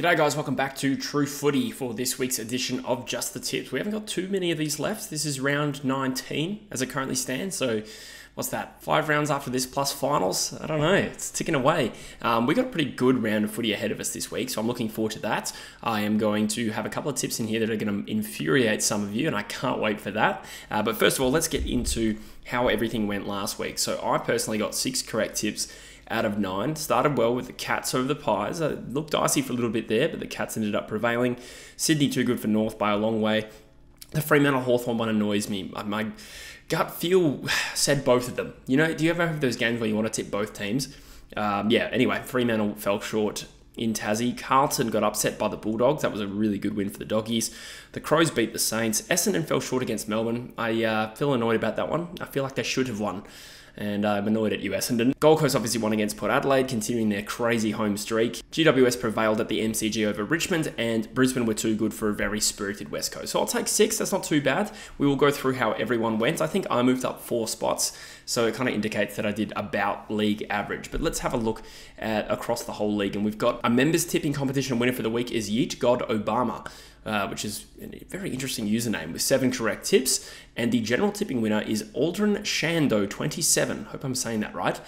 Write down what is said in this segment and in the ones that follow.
G'day guys, welcome back to True Footy for this week's edition of Just the Tips. We haven't got too many of these left. This is round 19 as it currently stands, so what's that? 5 rounds after this plus finals? I don't know, it's ticking away. We've got a pretty good round of footy ahead of us this week, so I'm looking forward to that. I am going to have a couple of tips in here that are going to infuriate some of you, and I can't wait for that. But first of all, let's get into how everything went last week. So I personally got 6 correct tips out of 9. Started well with the Cats over the Pies. It looked dicey for a little bit there, but the Cats ended up prevailing. Sydney too good for North by a long way. The Fremantle Hawthorn one annoys me. My gut feel said both of them. You know, do you ever have those games where you want to tip both teams? Yeah, anyway, Fremantle fell short in Tassie. Carlton got upset by the Bulldogs. That was a really good win for the Doggies. The Crows beat the Saints. Essendon fell short against Melbourne. I feel annoyed about that one. I feel like they should have won. And I'm annoyed at you, Essendon. Gold Coast obviously won against Port Adelaide, continuing their crazy home streak. GWS prevailed at the MCG over Richmond, and Brisbane were too good for a very spirited West Coast. So I'll take 6, that's not too bad. We will go through how everyone went. I think I moved up 4 spots, so it kind of indicates that I did about league average. But let's have a look at across the whole league, and we've got a members tipping competition winner for the week is Yeet God Obama, which is a very interesting username with 7 correct tips. And the general tipping winner is Aldrin Shando, 27. Hope I'm saying that right.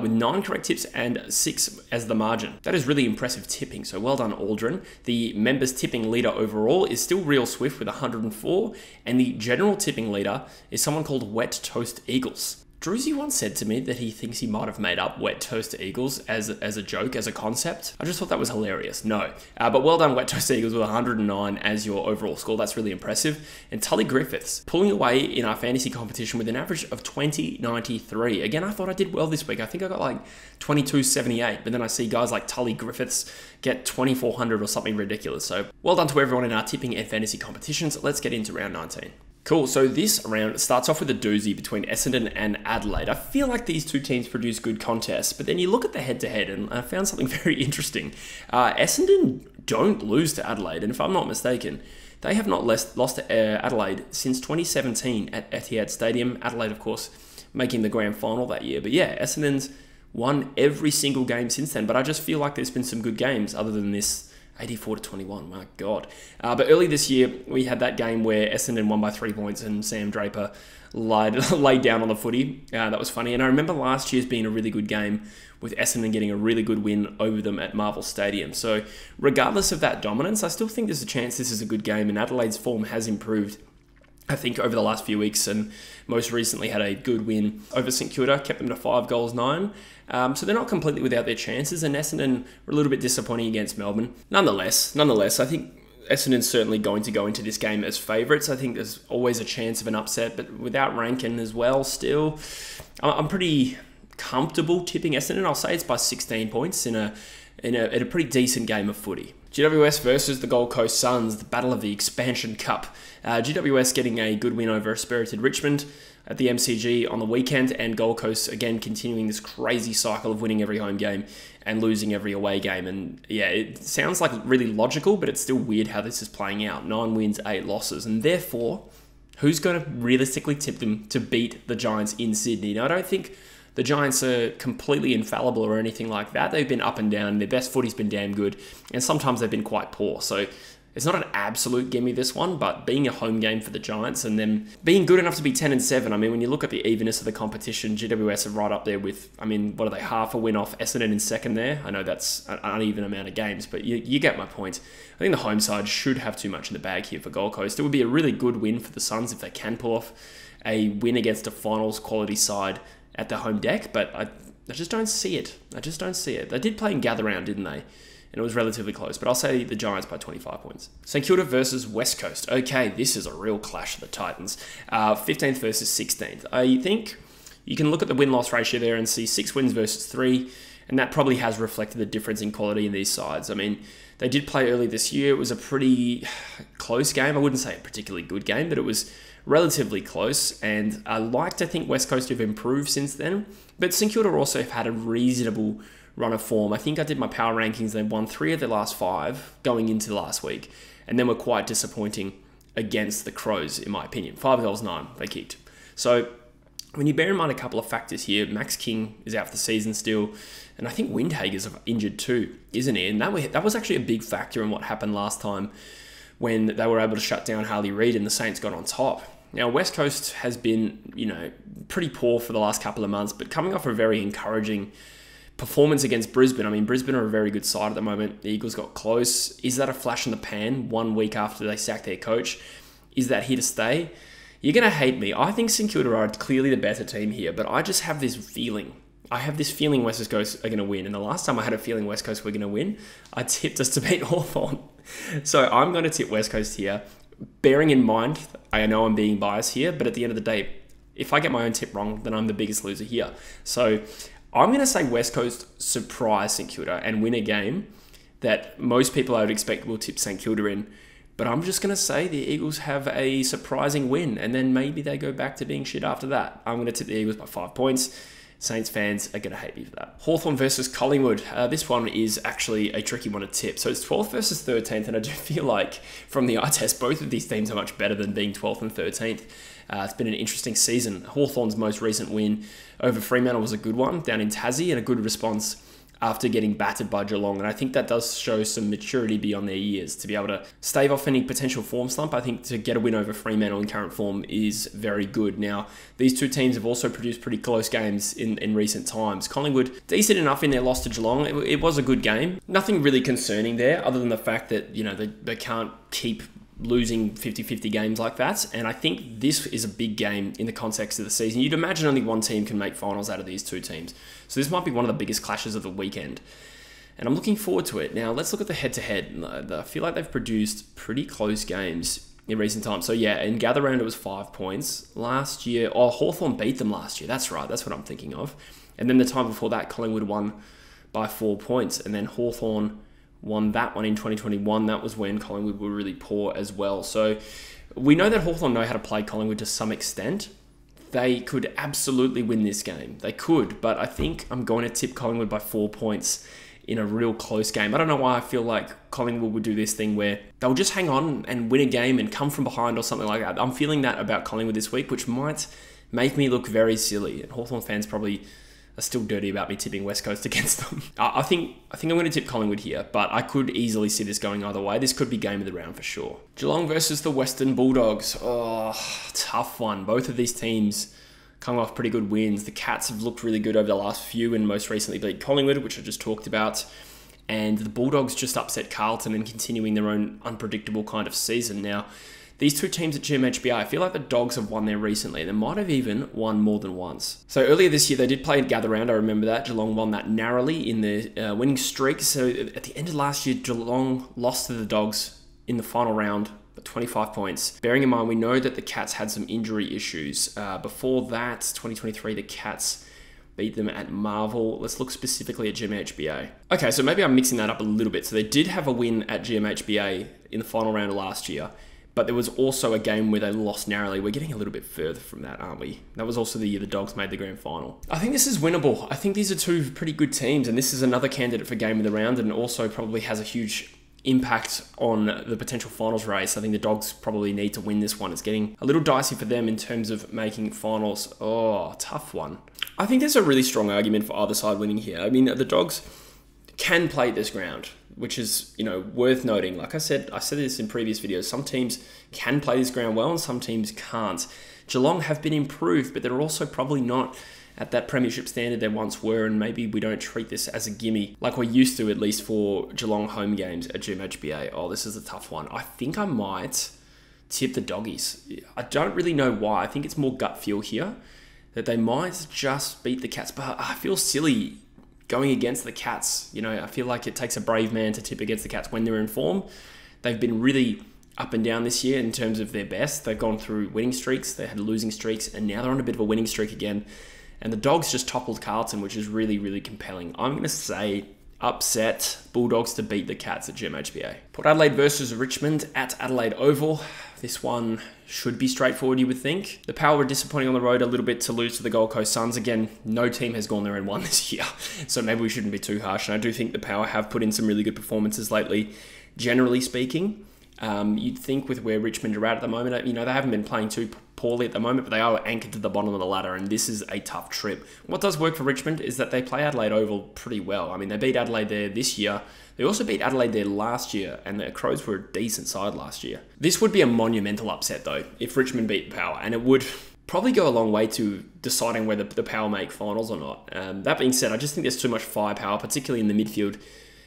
With 9 correct tips and 6 as the margin. That is really impressive tipping. So well done, Aldrin. The members tipping leader overall is still Real Swift with 104. And the general tipping leader is someone called Wet Toast Eagles. Druzy once said to me that he thinks he might have made up Wet Toast Eagles as a joke, as a concept. I just thought that was hilarious. No. But well done, Wet Toast Eagles, with 109 as your overall score. That's really impressive. And Tully Griffiths pulling away in our fantasy competition with an average of 20.93. Again, I thought I did well this week. I think I got like 22.78, but then I see guys like Tully Griffiths get 2,400 or something ridiculous. So well done to everyone in our tipping and fantasy competitions. Let's get into round 19. Cool, so this round starts off with a doozy between Essendon and Adelaide. I feel like these two teams produce good contests, but then you look at the head-to-head, and I found something very interesting. Essendon don't lose to Adelaide, and if I'm not mistaken, they have not lost to Adelaide since 2017 at Etihad Stadium. Adelaide, of course, making the grand final that year. But yeah, Essendon's won every single game since then, but I just feel like there's been some good games other than this 84-21, my God. But early this year, we had that game where Essendon won by 3 points and Sam Draper laid down on the footy. That was funny. And I remember last year's being a really good game with Essendon getting a really good win over them at Marvel Stadium. So regardless of that dominance, I still think there's a chance this is a good game, and Adelaide's form has improved, I think, over the last few weeks, and most recently had a good win over St Kilda, kept them to 5.9 goals. So they're not completely without their chances, and Essendon were a little bit disappointing against Melbourne. Nonetheless, I think Essendon's certainly going to go into this game as favourites. I think there's always a chance of an upset, but without Rankin as well still, I'm pretty comfortable tipping Essendon. I'll say it's by 16 points in a pretty decent game of footy. GWS versus the Gold Coast Suns, the battle of the Expansion Cup. GWS getting a good win over a spirited Richmond at the MCG on the weekend, and Gold Coast again continuing this crazy cycle of winning every home game and losing every away game. And yeah, it sounds like really logical, but it's still weird how this is playing out. 9 wins, 8 losses, and therefore, who's going to realistically tip them to beat the Giants in Sydney? Now, I don't think the Giants are completely infallible or anything like that. They've been up and down. Their best footy's been damn good, and sometimes they've been quite poor. So it's not an absolute gimme, this one, but being a home game for the Giants and them being good enough to be 10-7. I mean, when you look at the evenness of the competition, GWS are right up there with, I mean, what are they, half a win off Essendon in second there? I know that's an uneven amount of games, but you get my point. I think the home side should have too much in the bag here for Gold Coast. It would be a really good win for the Suns if they can pull off a win against a finals quality side at the home deck, but I just don't see it. I just don't see it. They did play in Gather Round, didn't they? And it was relatively close, but I'll say the Giants by 25 points. St Kilda versus West Coast. Okay, this is a real clash of the Titans. 15th versus 16th. I think you can look at the win-loss ratio there and see 6 wins versus 3, and that probably has reflected the difference in quality in these sides. I mean, they did play early this year. It was a pretty close game. I wouldn't say a particularly good game, but it was relatively close, and I like to think West Coast have improved since then, but St Kilda also have had a reasonable run of form. I think I did my power rankings. They won 3 of their last 5 going into last week, and then were quite disappointing against the Crows, in my opinion. 5.9 goals they kicked. So when you bear in mind a couple of factors here, Max King is out for the season still. And I think Windhager's injured too, isn't he? And that was actually a big factor in what happened last time when they were able to shut down Harley Reid and the Saints got on top. Now, West Coast has been, you know, pretty poor for the last couple of months, but coming off a very encouraging performance against Brisbane. I mean, Brisbane are a very good side at the moment. The Eagles got close. Is that a flash in the pan 1 week after they sacked their coach? Is that here to stay? You're going to hate me. I think St Kilda are clearly the better team here, but I just have this feeling. I have this feeling West Coast are going to win. And the last time I had a feeling West Coast were going to win, I tipped us to beat Hawthorn. So I'm going to tip West Coast here. Bearing in mind, I know I'm being biased here, but at the end of the day, if I get my own tip wrong, then I'm the biggest loser here. So I'm going to say West Coast surprise St Kilda and win a game that most people I would expect will tip St Kilda in. But I'm just going to say the Eagles have a surprising win, and then maybe they go back to being shit after that. I'm going to tip the Eagles by 5 points. Saints fans are going to hate me for that. Hawthorn versus Collingwood. This one is actually a tricky one to tip. So it's 12th versus 13th, and I do feel like from the eye test, both of these teams are much better than being 12th and 13th. It's been an interesting season. Hawthorn's most recent win over Fremantle was a good one down in Tassie and a good response after getting battered by Geelong. And I think that does show some maturity beyond their years to be able to stave off any potential form slump. I think to get a win over Fremantle in current form is very good. Now, these two teams have also produced pretty close games in recent times. Collingwood, decent enough in their loss to Geelong. It was a good game. Nothing really concerning there other than the fact that, you know, they can't keep losing 50-50 games like that. And I think this is a big game in the context of the season. You'd imagine only one team can make finals out of these two teams. So this might be one of the biggest clashes of the weekend. And I'm looking forward to it. Now, let's look at the head-to-head. I feel like they've produced pretty close games in recent times. So yeah, in Gather Round, it was 5 points. Last year, oh, Hawthorn beat them last year. That's right. That's what I'm thinking of. And then the time before that, Collingwood won by 4 points. And then Hawthorn won that one in 2021. That was when Collingwood were really poor as well. So we know that Hawthorn know how to play Collingwood to some extent. They could absolutely win this game. They could, but I think I'm going to tip Collingwood by 4 points in a real close game. I don't know why I feel like Collingwood would do this thing where they'll just hang on and win a game and come from behind or something like that. I'm feeling that about Collingwood this week, which might make me look very silly. And Hawthorn fans probably are still dirty about me tipping West Coast against them. I think I'm going to tip Collingwood here, but I could easily see this going either way. This could be game of the round for sure. Geelong versus the Western Bulldogs. Oh, tough one. Both of these teams come off pretty good wins. The Cats have looked really good over the last few and most recently beat Collingwood, which I just talked about. And the Bulldogs just upset Carlton and continuing their own unpredictable kind of season. Now, these two teams at GMHBA, I feel like the Dogs have won there recently. They might have even won more than once. So earlier this year, they did play at Gather Round. I remember that. Geelong won that narrowly in the winning streak. So at the end of last year, Geelong lost to the Dogs in the final round by 25 points. Bearing in mind, we know that the Cats had some injury issues. Before that, 2023, the Cats beat them at Marvel. Let's look specifically at GMHBA. Okay, so maybe I'm mixing that up a little bit. So they did have a win at GMHBA in the final round of last year, but there was also a game where they lost narrowly. We're getting a little bit further from that, aren't we? That was also the year the Dogs made the grand final. I think this is winnable. I think these are two pretty good teams, and this is another candidate for game of the round, and also probably has a huge impact on the potential finals race. I think the Dogs probably need to win this one. It's getting a little dicey for them in terms of making finals. Oh, tough one. I think there's a really strong argument for either side winning here. I mean, the Dogs can play this ground, which is, you know, worth noting. Like I said this in previous videos, some teams can play this ground well and some teams can't. Geelong have been improved, but they're also probably not at that premiership standard they once were, and maybe we don't treat this as a gimme like we're used to, at least for Geelong home games at GMHBA. Oh, this is a tough one. I think I might tip the Doggies. I don't really know why. I think it's more gut feel here that they might just beat the Cats, but I feel silly going against the Cats. You know, I feel like it takes a brave man to tip against the Cats when they're in form. They've been really up and down this year in terms of their best. They've gone through winning streaks, they had losing streaks, and now they're on a bit of a winning streak again. And the Dogs just toppled Carlton, which is really, really compelling. I'm going to say upset, Bulldogs to beat the Cats at GMHBA. Port Adelaide versus Richmond at Adelaide Oval. This one should be straightforward, you would think. The Power were disappointing on the road a little bit to lose to the Gold Coast Suns. Again, no team has gone there and won this year, so maybe we shouldn't be too harsh. And I do think the Power have put in some really good performances lately, generally speaking. You'd think with where Richmond are at the moment, you know, they haven't been playing too poorly at the moment, but they are anchored to the bottom of the ladder, and this is a tough trip. What does work for Richmond is that they play Adelaide Oval pretty well. I mean, they beat Adelaide there this year. They also beat Adelaide there last year, and the Crows were a decent side last year. This would be a monumental upset, though, if Richmond beat Power, and it would probably go a long way to deciding whether the Power make finals or not. That being said, I just think there's too much firepower, particularly in the midfield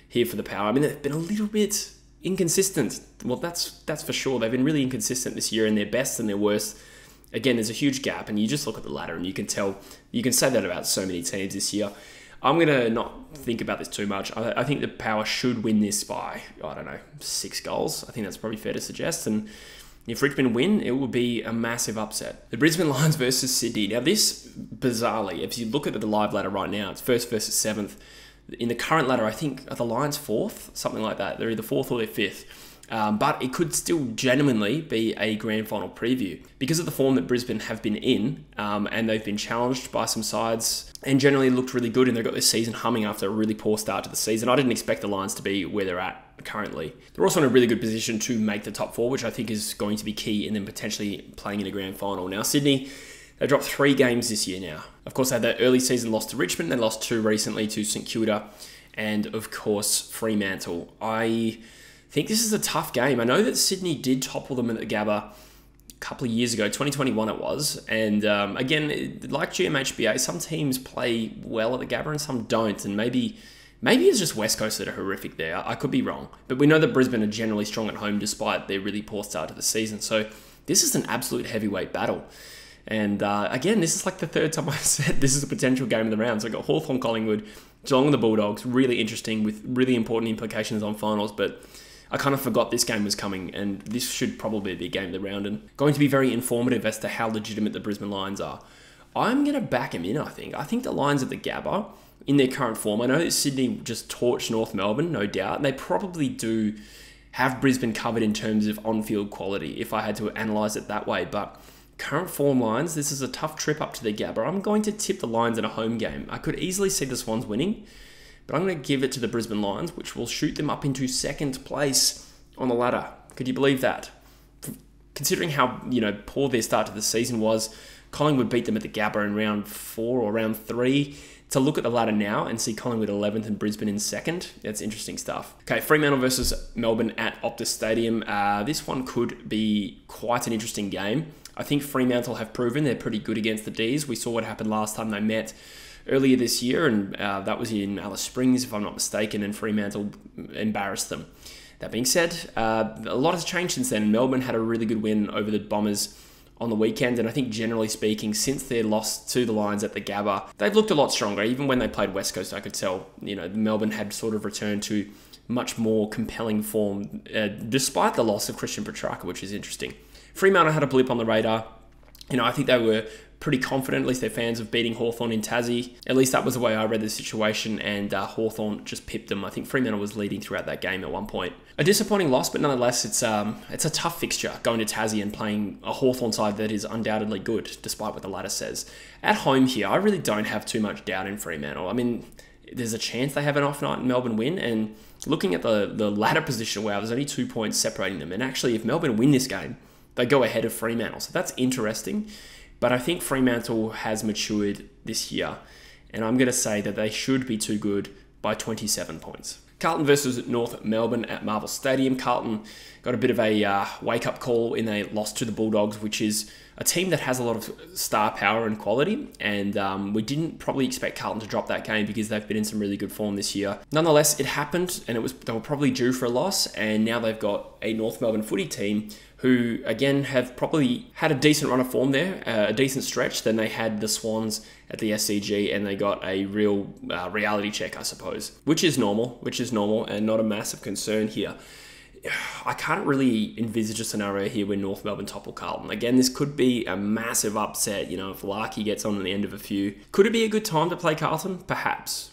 here for the Power. I mean, they've been a little bit inconsistent. Well, that's for sure. They've been really inconsistent this year in their best and their worst. Again, there's a huge gap, and you just look at the ladder and you can tell, you can say that about so many teams this year. I'm going to not think about this too much. I think the Power should win this by, I don't know, 6 goals. I think that's probably fair to suggest. And if Richmond win, it will be a massive upset. The Brisbane Lions versus Sydney. Now this, bizarrely, if you look at the live ladder right now, it's 1st versus 7th. In the current ladder, I think, are the Lions 4th? Something like that. They're either 4th or they're 5th. But it could still genuinely be a grand final preview. Because of the form that Brisbane have been in, and they've been challenged by some sides, and generally looked really good, and they've got this season humming after a really poor start to the season. I didn't expect the Lions to be where they're at currently. They're also in a really good position to make the top 4, which I think is going to be key, and then potentially playing in a grand final. Now, Sydney, they dropped 3 games this year now. Of course, they had their early season loss to Richmond. They lost 2 recently to St Kilda and, of course, Fremantle. I think this is a tough game. I know that Sydney did topple them at the Gabba a couple of years ago, 2021 it was. And again, like GMHBA, some teams play well at the Gabba and some don't. And maybe it's just West Coast that are horrific there. I could be wrong. But we know that Brisbane are generally strong at home despite their really poor start to the season. So this is an absolute heavyweight battle. And again, this is like the 3rd time I've said this is a potential game of the round. So I've got Hawthorn, Collingwood, Geelong and the Bulldogs. Really interesting with really important implications on finals. But I kind of forgot this game was coming, and this should probably be a game of the round. And going to be very informative as to how legitimate the Brisbane Lions are. I'm going to back them in, I think. I think the Lions at the Gabba, in their current form, I know that Sydney just torched North Melbourne, no doubt. And they probably do have Brisbane covered in terms of on-field quality, if I had to analyse it that way. But current form Lions, this is a tough trip up to the Gabba. I'm going to tip the Lions in a home game. I could easily see the Swans winning, but I'm going to give it to the Brisbane Lions, which will shoot them up into 2nd place on the ladder. Could you believe that? Considering how, you know, poor their start to the season was, Collingwood beat them at the Gabba in round 4 or round 3. To look at the ladder now and see Collingwood 11th and Brisbane in 2nd, that's interesting stuff. Okay, Fremantle versus Melbourne at Optus Stadium. This one could be quite an interesting game. I think Fremantle have proven they're pretty good against the Ds. We saw what happened last time they met earlier this year, and that was in Alice Springs, if I'm not mistaken, and Fremantle embarrassed them. That being said, a lot has changed since then. Melbourne had a really good win over the Bombers on the weekend, and I think generally speaking, since their loss to the Lions at the Gabba, they've looked a lot stronger. Even when they played West Coast, I could tell, you know, Melbourne had sort of returned to much more compelling form, despite the loss of Christian Petrarca, which is interesting. Fremantle had a blip on the radar. You know, I think they were pretty confident, at least their fans, of beating Hawthorn in Tassie. At least that was the way I read the situation, and Hawthorn just pipped them. I think Fremantle was leading throughout that game at one point. A disappointing loss, but nonetheless, it's a tough fixture going to Tassie and playing a Hawthorn side that is undoubtedly good, despite what the ladder says. At home here, I really don't have too much doubt in Fremantle. I mean, there's a chance they have an off night and Melbourne win, and looking at the ladder position, wow, there's only 2 points separating them, and actually, if Melbourne win this game, they go ahead of Fremantle. So that's interesting. But I think Fremantle has matured this year. And I'm going to say that they should be too good by 27 points. Carlton versus North Melbourne at Marvel Stadium. Carlton got a bit of a wake-up call in a loss to the Bulldogs, which is a team that has a lot of star power and quality. And we didn't probably expect Carlton to drop that game because they've been in some really good form this year. Nonetheless, it happened, and they were probably due for a loss. And now they've got a North Melbourne footy team who, again, have probably had a decent run of form there, a decent stretch. Then they had the Swans at the SCG, and they got a real reality check, I suppose, which is normal and not a massive concern here. I can't really envisage a scenario here where North Melbourne topple Carlton. Again, this could be a massive upset, you know, if Larky gets on at the end of a few. Could it be a good time to play Carlton? Perhaps.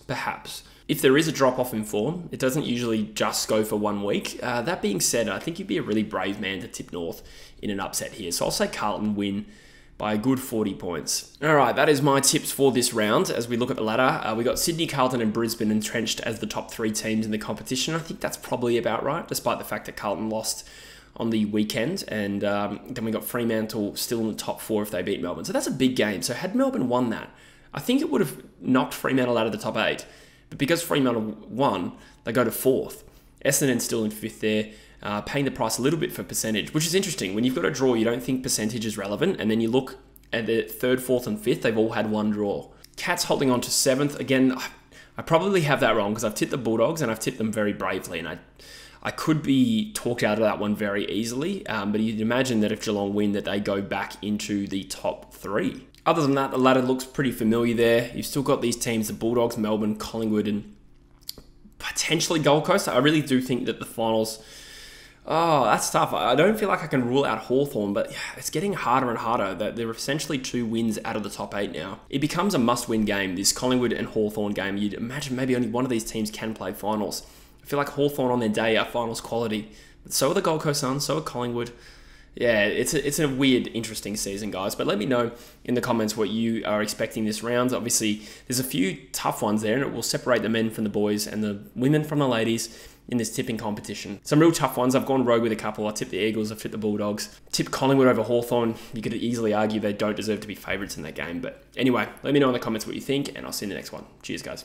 If there is a drop-off in form, it doesn't usually just go for 1 week. That being said, I think you'd be a really brave man to tip North in an upset here. So I'll say Carlton win by a good 40 points. All right, that is my tips for this round. As we look at the ladder, we got Sydney, Carlton and Brisbane entrenched as the top 3 teams in the competition. I think that's probably about right, despite the fact that Carlton lost on the weekend, and then we got Fremantle still in the top four if they beat Melbourne. So that's a big game. So had Melbourne won that, I think it would have knocked Fremantle out of the top eight. But because Fremantle won, they go to fourth. Essendon still in fifth there, paying the price a little bit for percentage, which is interesting. When you've got a draw, you don't think percentage is relevant, and then you look at the third, fourth, and fifth, they've all had one draw. Cats holding on to seventh. Again, I probably have that wrong because I've tipped the Bulldogs and I've tipped them very bravely, and I could be talked out of that one very easily, but you'd imagine that if Geelong win that they go back into the top three. Other than that, the ladder looks pretty familiar there. You've still got these teams, the Bulldogs, Melbourne, Collingwood, and potentially Gold Coast. I really do think that the finals, oh, that's tough. I don't feel like I can rule out Hawthorn, but it's getting harder and harder. They're essentially 2 wins out of the top 8 now. It becomes a must-win game, this Collingwood and Hawthorn game. You'd imagine maybe only one of these teams can play finals. I feel like Hawthorn on their day are finals quality. But so are the Gold Coast Suns, so are Collingwood. Yeah, it's a weird, interesting season, guys. But let me know in the comments what you are expecting this round. Obviously, there's a few tough ones there, and it will separate the men from the boys and the women from the ladies in this tipping competition. Some real tough ones. I've gone rogue with a couple. I tipped the Eagles, I've tipped the Bulldogs. Tipped Collingwood over Hawthorn. You could easily argue they don't deserve to be favourites in that game. But anyway, let me know in the comments what you think, and I'll see you in the next one. Cheers, guys.